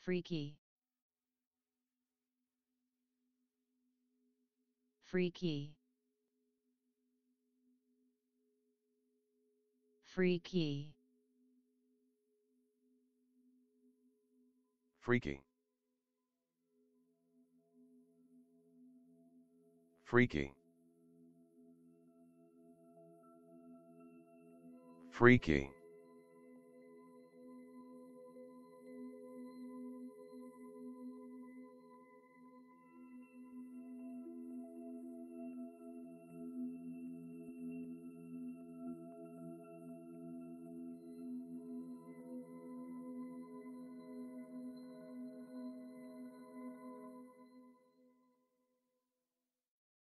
Freaky. Freaky. Freaky. Freaky. Freaky. Freaky.